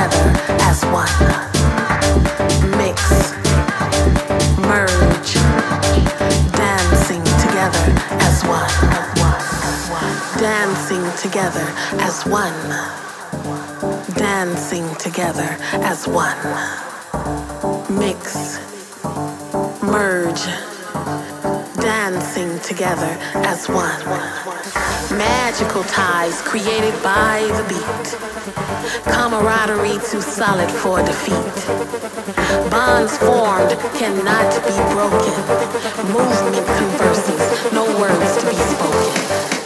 together as one. Mix, merge, dancing together as one. Dancing together as one. Dancing together as one. Mix, merge, dancing together as one. Magical ties created by the beat. Camaraderie too solid for defeat. Bonds formed cannot be broken. Movement converses, no words to be spoken.